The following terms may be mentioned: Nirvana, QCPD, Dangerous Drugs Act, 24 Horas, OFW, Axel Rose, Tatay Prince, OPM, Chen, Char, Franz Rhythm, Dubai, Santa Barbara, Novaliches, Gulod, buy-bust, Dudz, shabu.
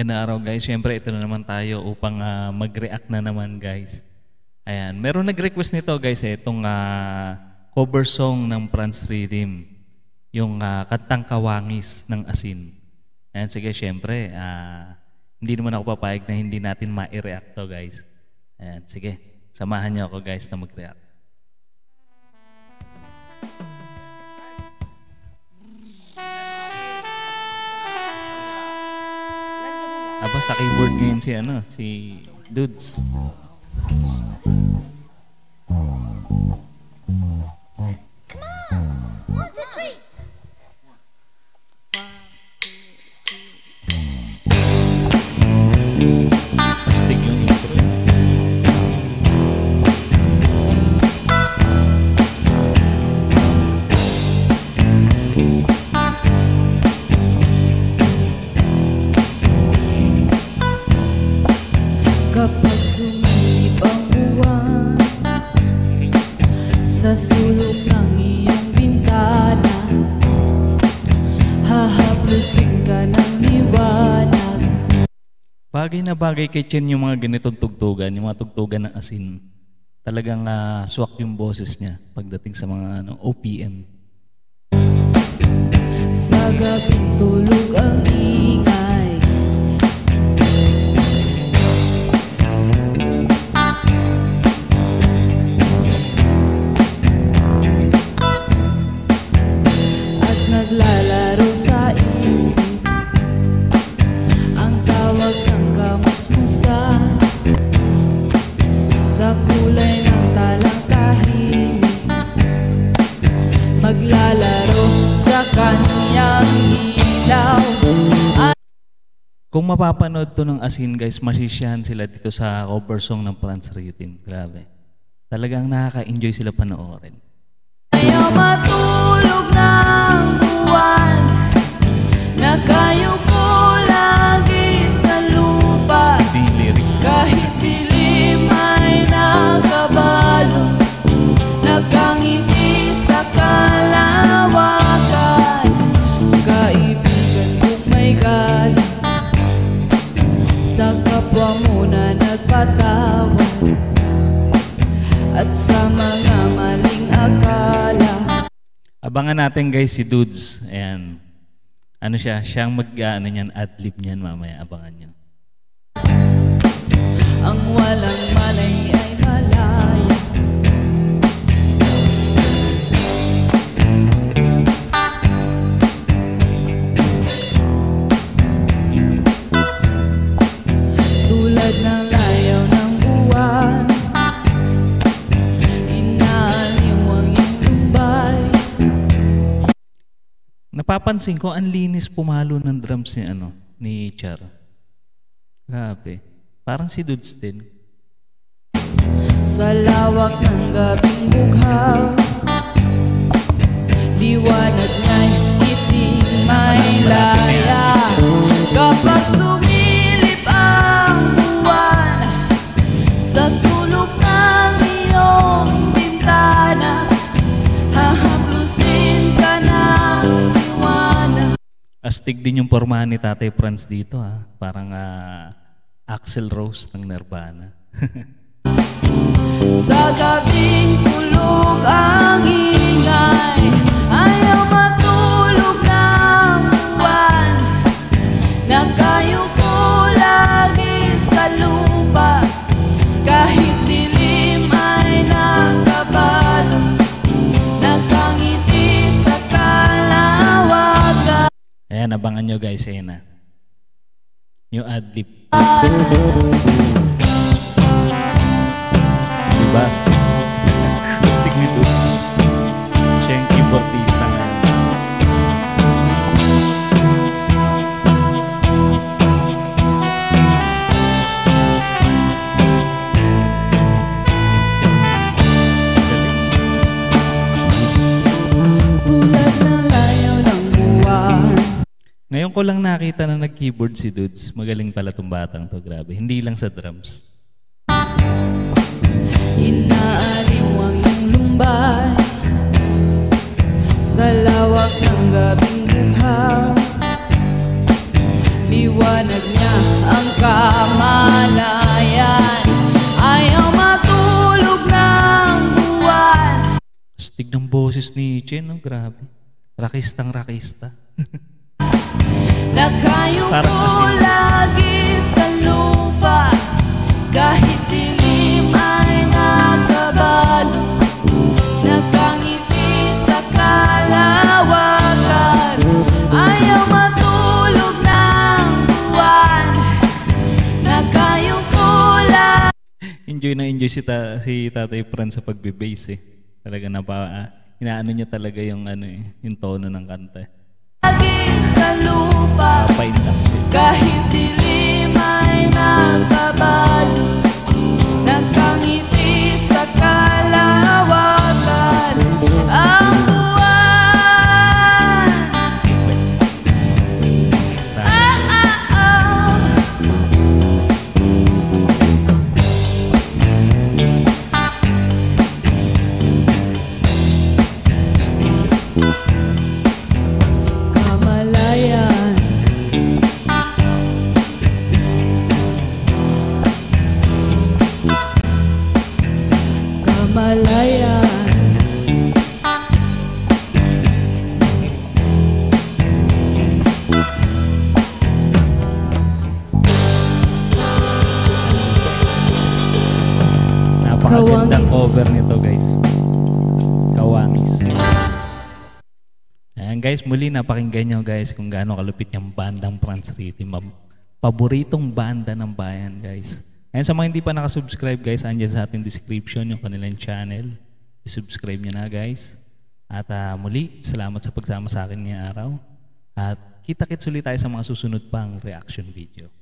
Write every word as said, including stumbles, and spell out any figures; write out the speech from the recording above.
Magandang araw guys, syempre ito na naman tayo upang uh, mag-react na naman guys. Ayan, meron nag-request nito guys eh, itong uh, cover song ng Franz Rhythm, yung uh, Kantang Kawangis ng Asin. Ayan, sige syempre, uh, hindi naman ako papayag na hindi natin ma-react to guys. Ayan, sige, samahan niyo ako guys na mag-react. Aba, sa keyboard ngayon si ano, si Dudz. Sa sulok ng iyong bintana, hahaplusin ka ng liwanag. Bagay na bagay kay Chen yung mga ganitong tugtugan, yung mga tugtugan ng asin. Talagang uh, swak yung boses niya pagdating sa mga ano, O P M. Sa gabing tulog ang ingay, naglalaro sa isip ang tawag ng kamusmusan sa kulay ng talang tahimik, maglalaro sa kanyang ilaw. Kung mapapanood to ng asin guys, masisiyahan sila dito sa cover song ng Franz Rhythm. Grabe, talagang nakaka-enjoy sila panoorin. Ayaw matulog ng buwan, nakayo ko lagi sa lupa. Kahit dilim ay nakabalo, nakangiti sa kalawakan. Kaibigan mo't may galing, sa kapwa mo na nagpatawad, at sa mga maling akala. Abangan natin guys si Dudz. Ayan. Ano siya? Siyang mag-ano niyan, ad-lib niyan mamaya. Abangan niyo. Ang walang malay ay malaya, tulad ng layaw ng buwan. Napapansin ko ang linis pumalo ng drums ni ano, ni Char. Grabe. Parang si Dudz din. Sa lawak ng gabing bughaw, liwanag niya'y iting may laya. Kapag sumilip ang buwan sa sulok ng iyong bintana, hahaplusin ka ng. Astig din yung pormahan ni Tatay Prince dito ha. Parang uh, Axel Rose ng Nirvana. Sa gabing tulog ang ingay, ayaw matulog ng buwan, nakayo ko lagi sa lupa. Kahit dilim ay nakabalo, nakangiti sa kalawagan. Ayan, abangan nyo guys, ayan na. Yung ad-lib. Diba, astig? Astig ni Dudz. Siya yung keyboardista nga. Ngayon ko lang nakita na nag-keyboard si Dudz. Magaling pala tong batang to, grabe. Hindi lang sa drums. Inaaliwang yung lumbay, sa lawak ng gabing bughaw, liwanag niya. Stig ng boses ni Chen, no? Grabe. Rakistang rakista. Nakayo ko lagi sa lupa, kahit dilim ay nakabalo. Nakangiti sa kalawakan, ayaw matulog ng buwan. Nakayo ko lagi. Enjoy na enjoy si, ta si Tatay Prince sa pagbe-bass eh. Talaga na pa, inaano niya talaga yung ano eh, yung tono ng kanta. Sa lupa, kahit dilim ay nakabalo, nagkangiti sa kalawakan ang buwan. Ah, ah, ah. Napakagandang cover nito, guys. Kawangis. Ayan, guys, muli napakinggan nyo, guys, kung gaano kalupit yung bandang Franz Rhythm. Paboritong banda ng bayan, guys. Ayan, sa mga hindi pa nakasubscribe, guys, andyan sa ating description yung kanilang channel. Subscribe nyo na, guys. At uh, muli, salamat sa pagsama sa akin ngayong araw. At kita-kits ulit tayo sa mga susunod pang reaction video.